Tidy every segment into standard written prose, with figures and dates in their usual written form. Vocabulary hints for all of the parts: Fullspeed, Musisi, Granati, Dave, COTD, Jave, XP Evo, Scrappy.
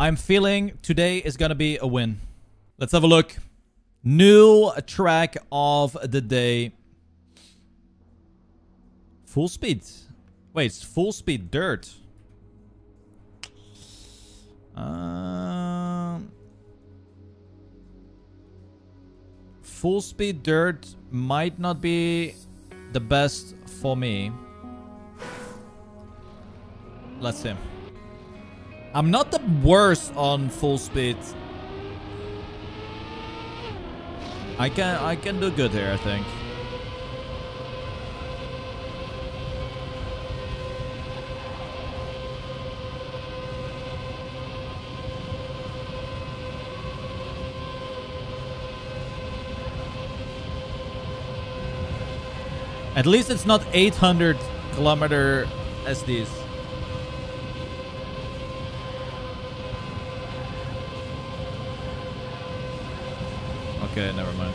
I'm feeling today is gonna be a win. Let's have a look. New track of the day. Full speed. Wait, it's full speed dirt. Full speed dirt might not be the best for me. Let's see. I'm not the worst on full speed. I can do good here, I think. At least it's not 800 kilometer SDs. Okay, never mind.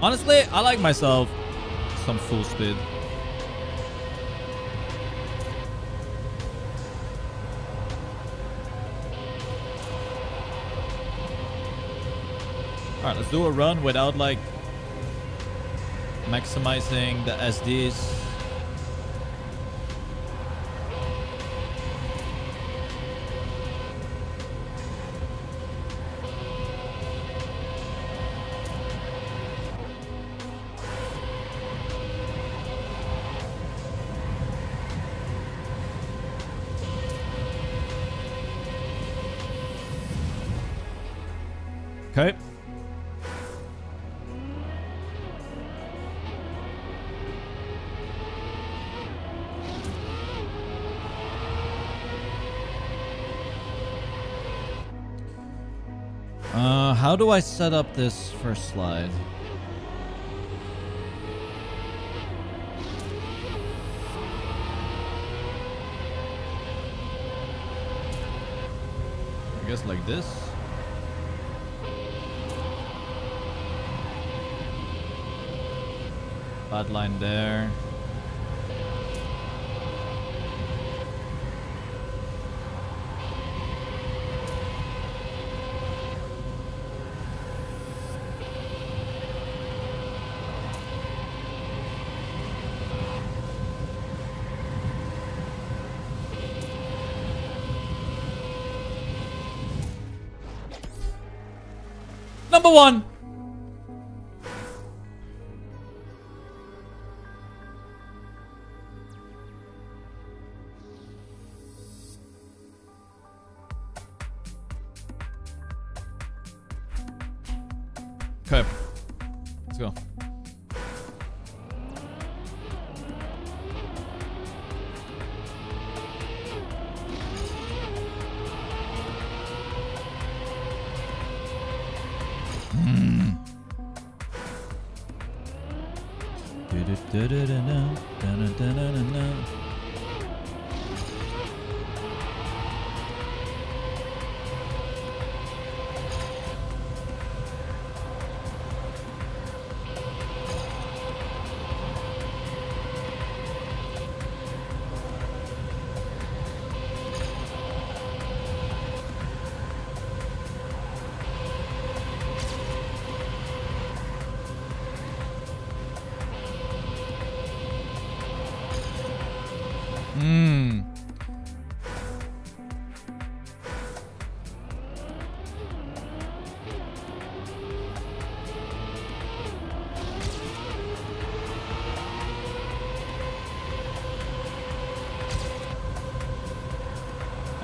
Honestly, I like myself some full speed. Alright, let's do a run without like maximizing the SDs. Okay. How do I set up this first slide? I guess like this. Bad line there. Number one. Okay, let's go. I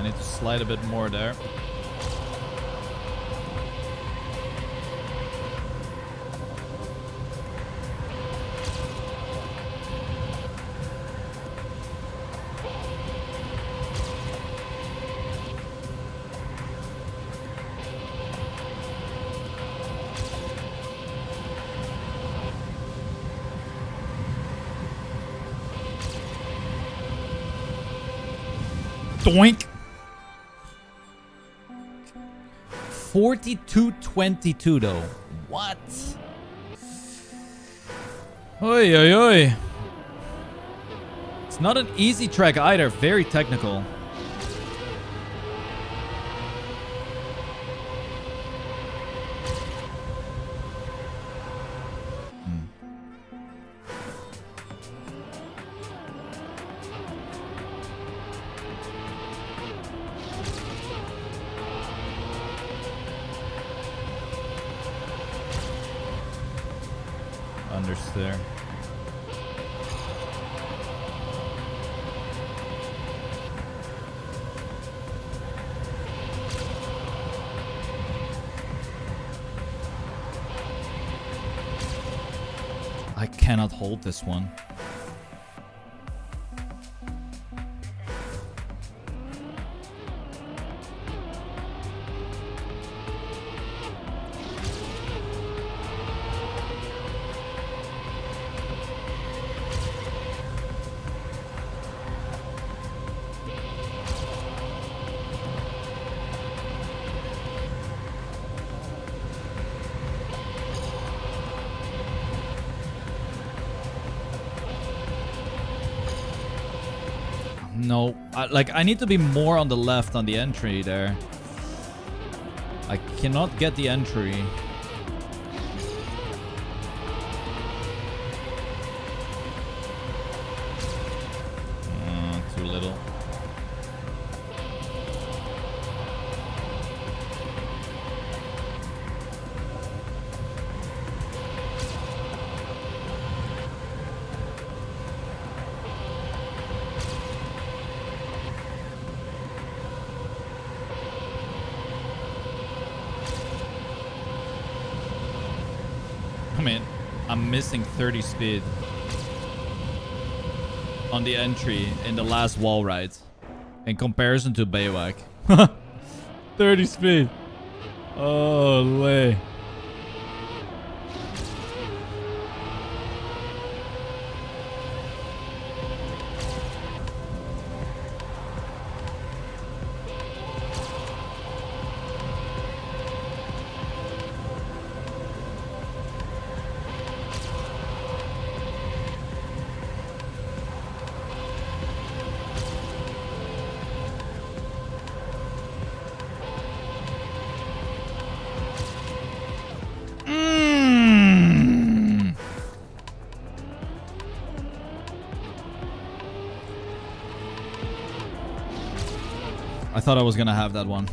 need to slide a bit more there. Doink. 42-22 though. What? Oi, oi, oi. It's not an easy track either. Very technical. I cannot hold this one. No, I need to be more on the left on the entry there. I cannot get the entry. Too little. I'm missing 30 speed on the entry in the last wall ride in comparison to Baywak. 30 speed. Oh, lay. I thought I was gonna have that one.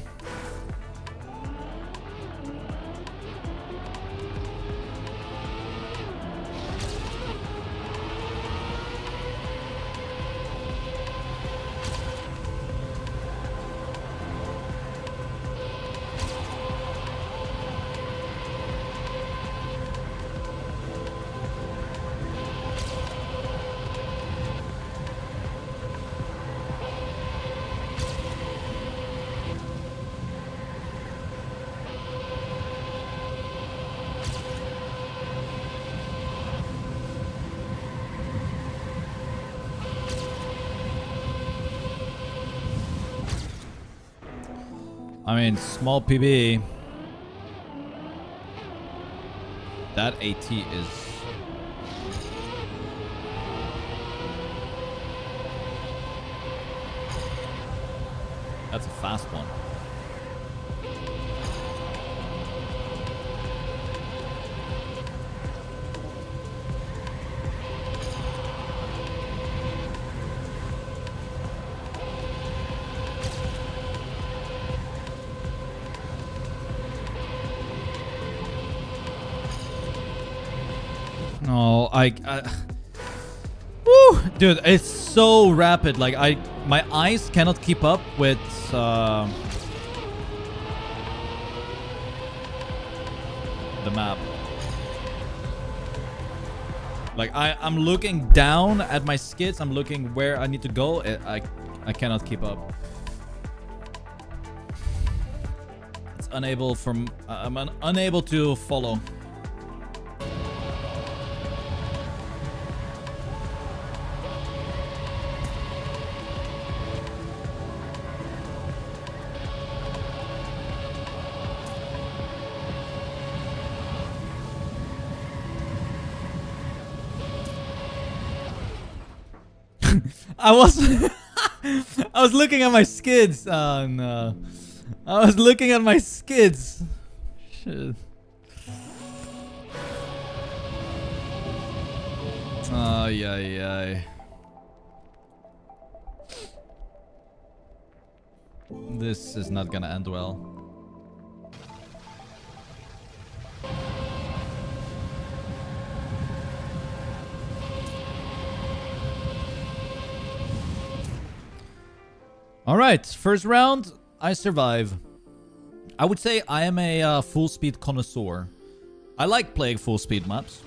I mean, small PB. That AT is... That's a fast one. Oh, woo! Dude, it's so rapid. Like, my eyes cannot keep up with, the map. Like, I'm looking down at my skids. I'm looking where I need to go. I cannot keep up. It's unable from, I'm unable to follow. I was I was looking at my skids. Oh no. I was looking at my skids. Shit. Ay, ay, ay. This is not gonna end well. All right, first round, I survive. I would say I am a full speed connoisseur. I like playing full speed maps.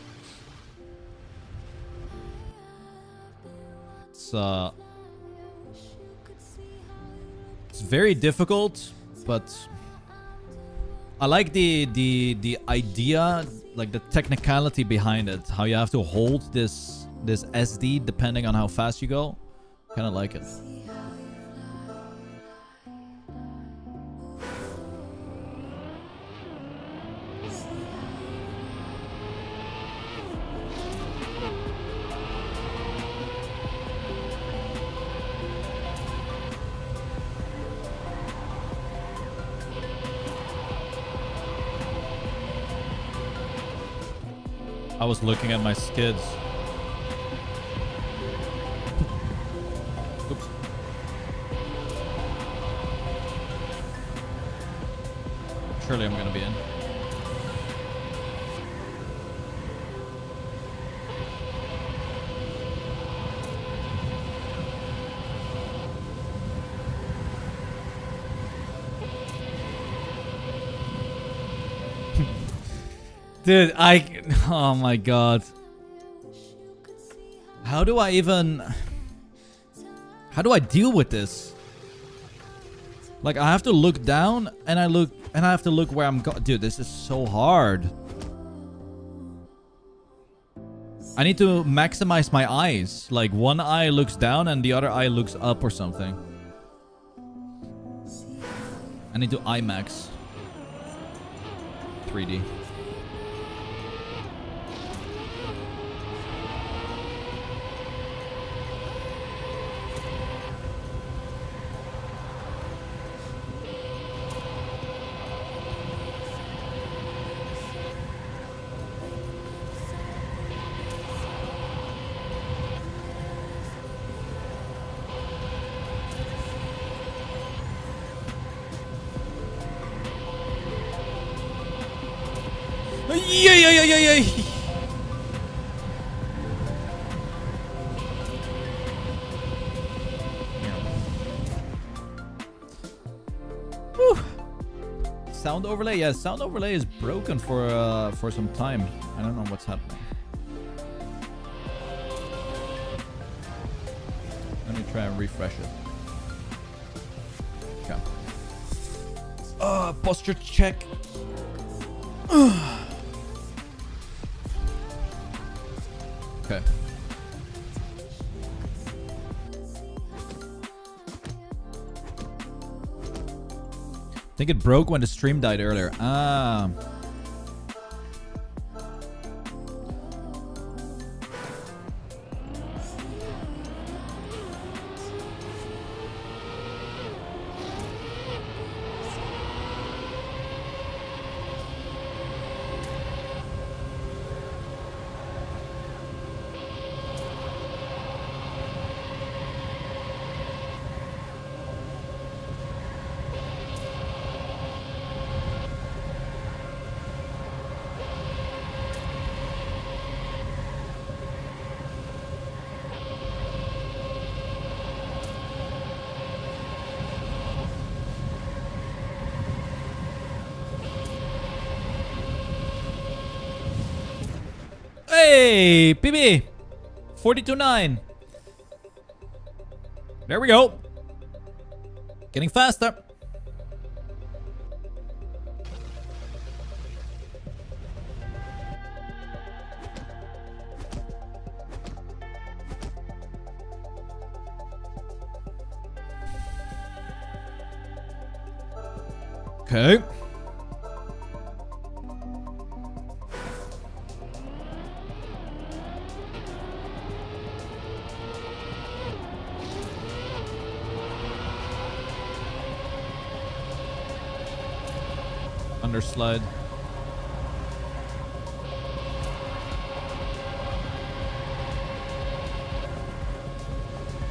It's very difficult, but I like the idea, like the technicality behind it. How you have to hold this SD depending on how fast you go. Kind of like it. I was looking at my skids. Oops. Surely I'm gonna be in. Dude, oh my god. How do I deal with this? Like, I have to look down, and I have to look where I'm going. Dude, this is so hard. I need to maximize my eyes. Like, one eye looks down, and the other eye looks up or something. I need to IMAX. 3D. Sound overlay, yeah, sound overlay is broken for some time. I don't know what's happening. Let me try and refresh it. Okay. Posture check. Okay. I think it broke when the stream died earlier. Ah. Hey, PB 42.9. There we go. Getting faster. Okay. Underslide.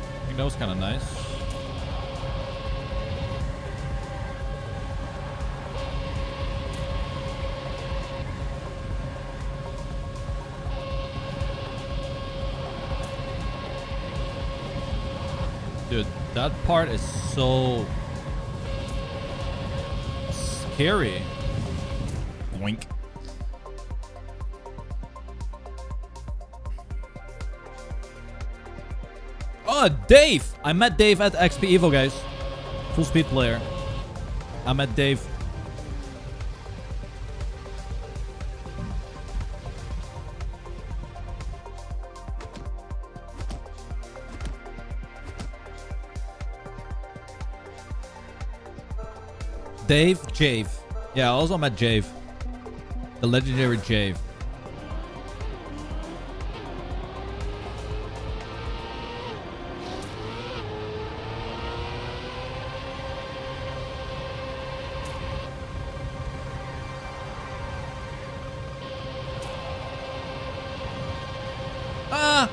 I think that was kind of nice. Dude, that part is so scary. Boink. Oh, Dave! I met Dave at XP Evo, guys. Full speed player. I met Dave. Dave, Jave. Yeah, I also met Jave. The legendary Jave. Ah!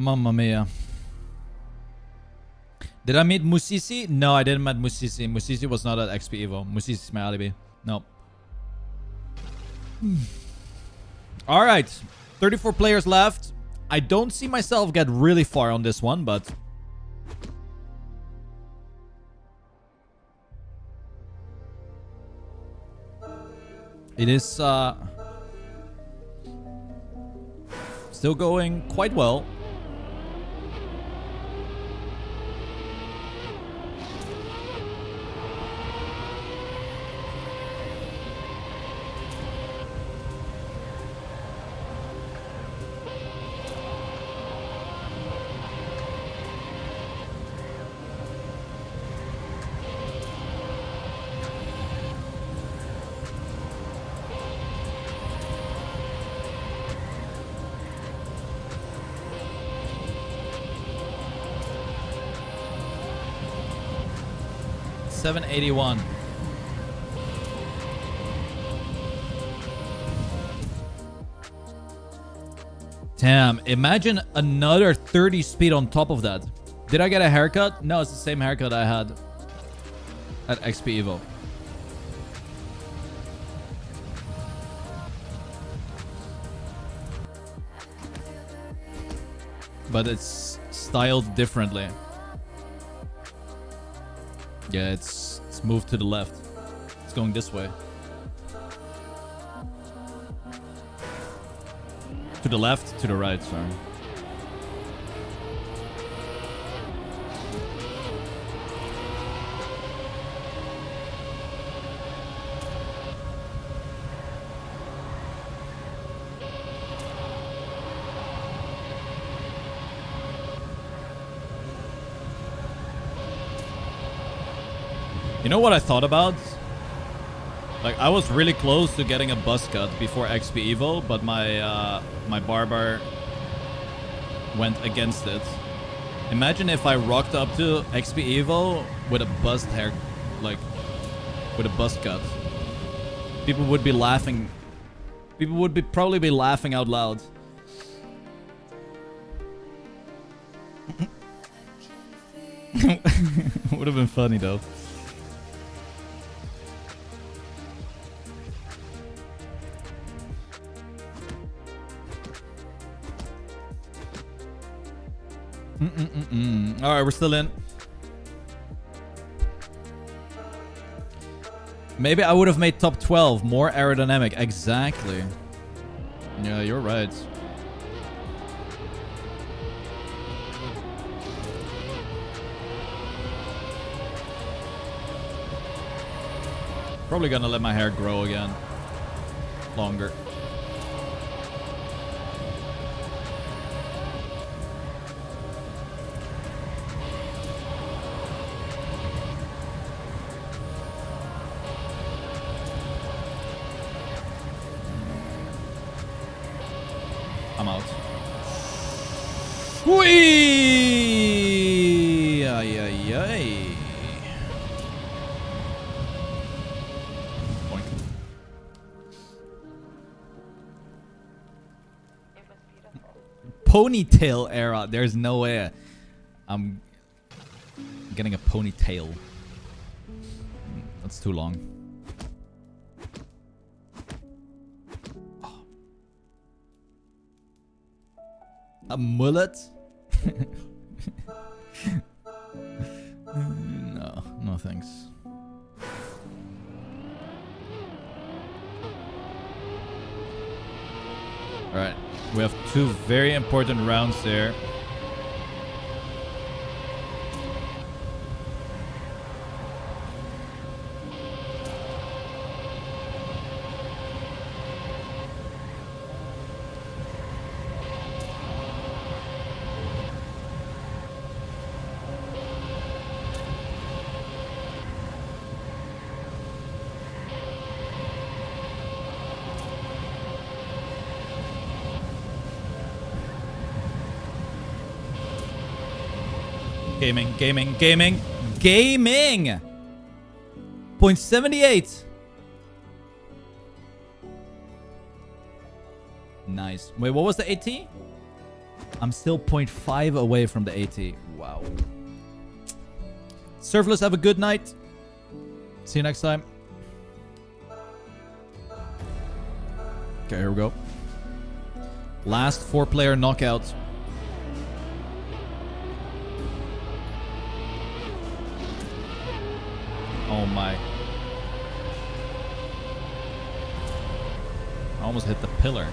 Mamma mia. Did I meet Musisi? No, I didn't meet Musisi. Musisi was not at XP Evo. Musisi's my alibi. No. Alright. 34 players left. I don't see myself get really far on this one, but... it is... still going quite well. $781. Damn, imagine another 30 speed on top of that. Did I get a haircut? No, it's the same haircut I had at XP Evo. But it's styled differently. Yeah, it's moved to the left. It's going this way. To the left, to the right, sorry. You know what I thought about? Like, I was really close to getting a buzz cut before XP Evo, but my my barber went against it. Imagine if I rocked up to XP Evo with a buzz hair, like with a buzz cut. People would be laughing. People would be probably be laughing out loud. Would have been funny though. All right, we're still in. Maybe I would have made top 12 more aerodynamic. Exactly. Yeah, you're right. Probably gonna let my hair grow again longer. come out. Whee! Ay, ay, ay. Boink. Ponytail era. There's no way I'm getting a ponytail. That's too long. A mullet? No, no thanks. Alright, we have two very important rounds there. Gaming, gaming, gaming, gaming! 0.78! Nice. Wait, what was the AT? I'm still 0.5 away from the AT. Wow. Surfless, have a good night. See you next time. Okay, here we go. Last four-player knockout. Oh my. I almost hit the pillar.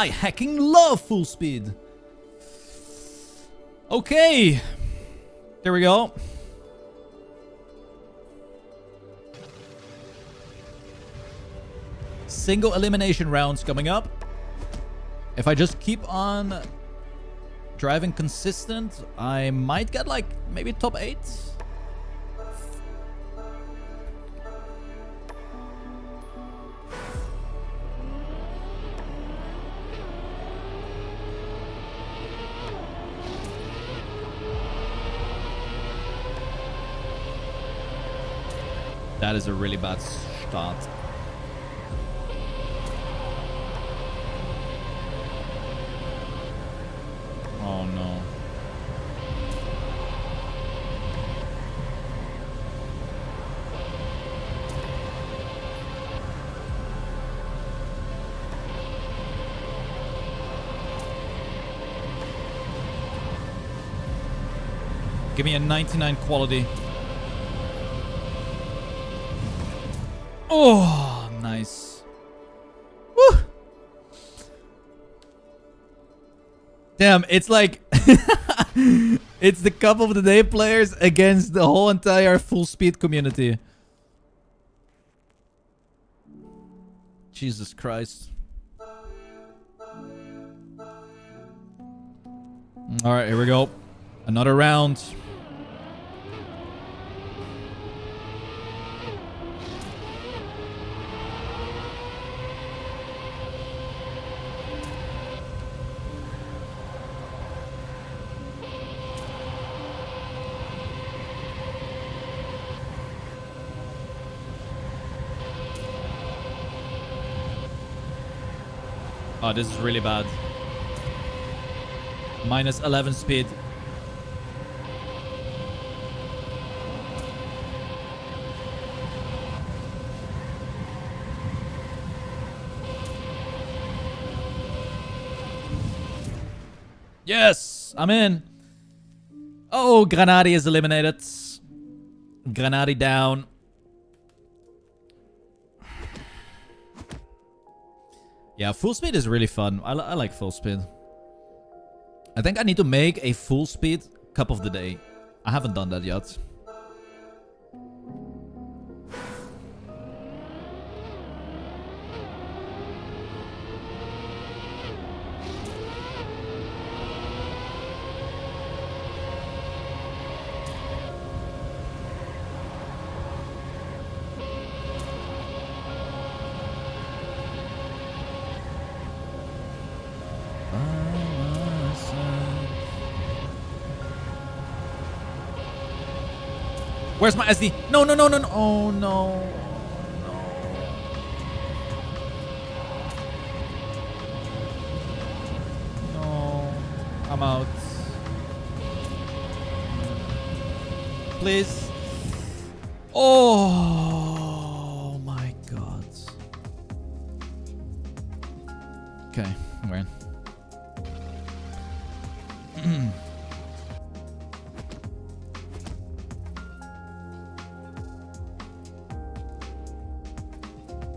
I hacking love full speed. Okay. There we go. Single elimination rounds coming up. If I just keep on driving consistent, I might get like maybe top 8. That is a really bad start. Oh no. Give me a 99 quality. Oh, nice. Woo. Damn, it's like... it's the Cup of the Day players against the whole entire full speed community. Jesus Christ. Alright, here we go. Another round. Oh, this is really bad. Minus 11 speed. Yes, I'm in. Oh, Granati is eliminated. Granati down. Yeah, full speed is really fun. I like full speed. I think I need to make a full speed cup of the day. I haven't done that yet. Where's my SD? No, no, no, no, no. Oh, no. No. I'm out. Please. Oh, my God. Okay, we're in.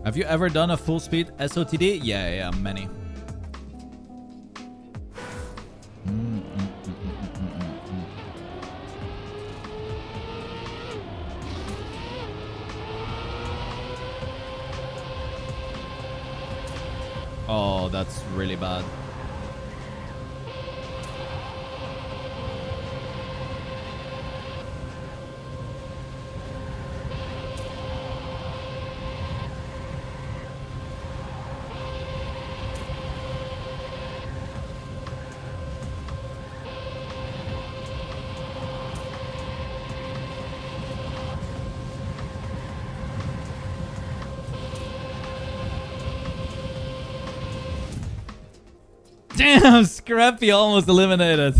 Have you ever done a full speed SOTD? Yeah, many. Oh, that's really bad. Damn, Scrappy almost eliminated.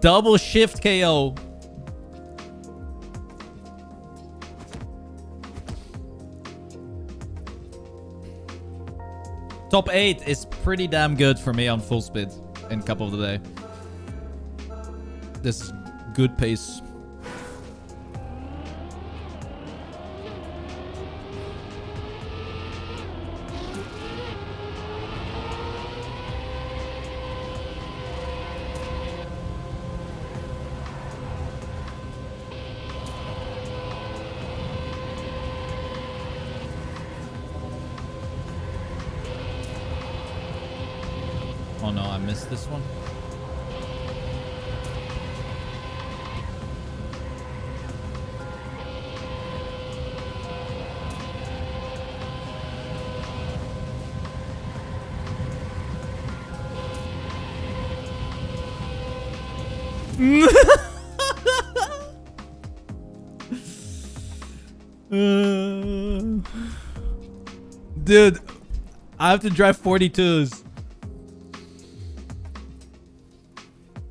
Double shift KO. Top 8 is pretty damn good for me on full speed in Cup of the Day. This is good pace. Oh no, I missed this one. Dude, I have to drive 42s.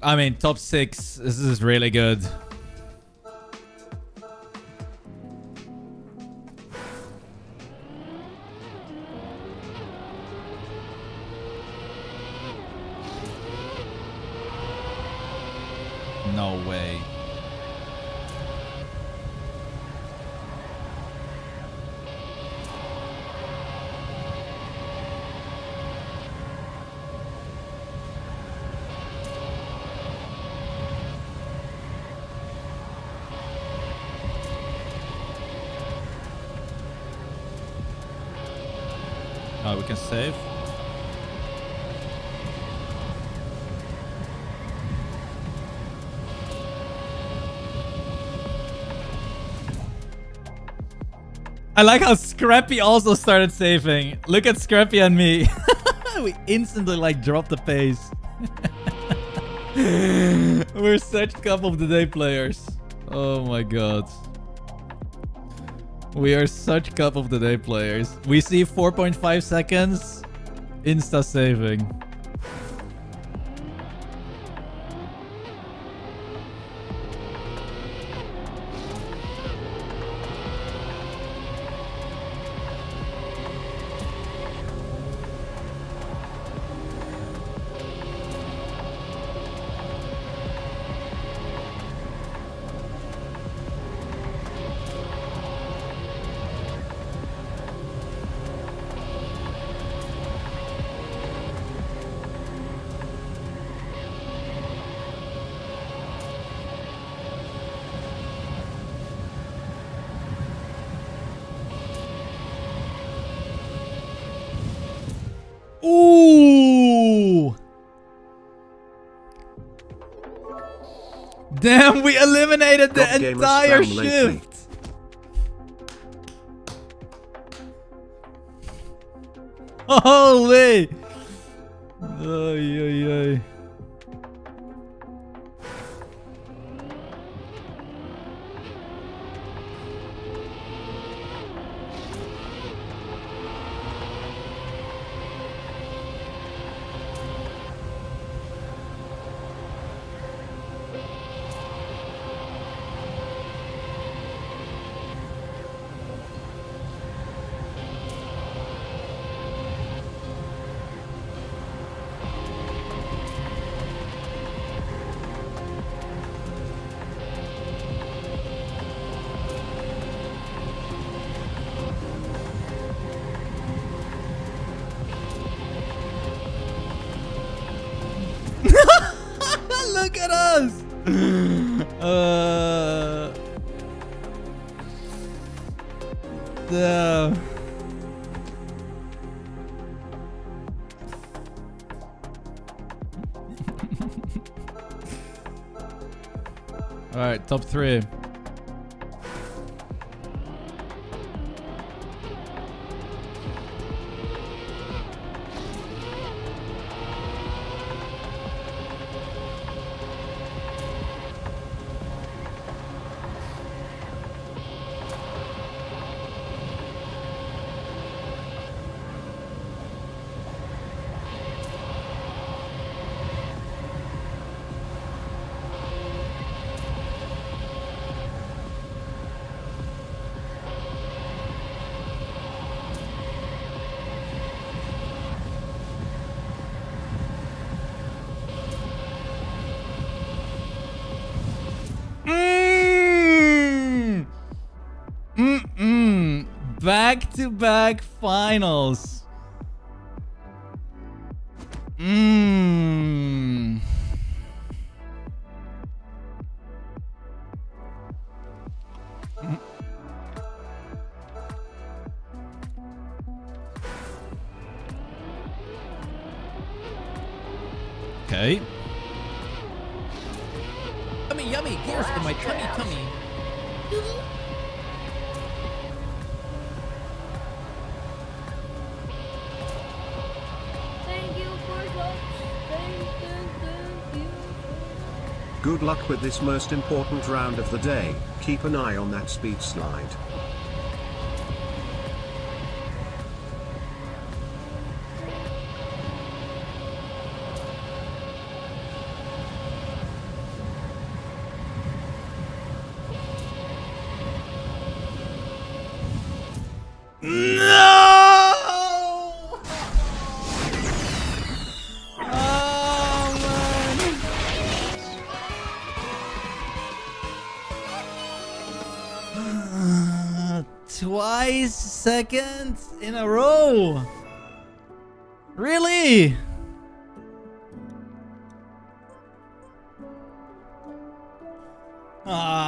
I mean, top 6. This is really good. No way. Oh, we can save. I like how Scrappy also started saving. Look at Scrappy and me. We instantly like dropped the pace. We're such Cup of the Day players. Oh my God. We are such Cup of the Day players. We see 4.5 seconds. Insta saving. Damn, we eliminated the entire shift. Holy! Ay, ay, ay. Look at us! Damn. Alright, top three. Back-to-back finals. Okay. Yummy, yummy, here's to my tummy, tummy. Good luck with this most important round of the day. Keep an eye on that speed slide. Twice seconds in a row. Really? Ah.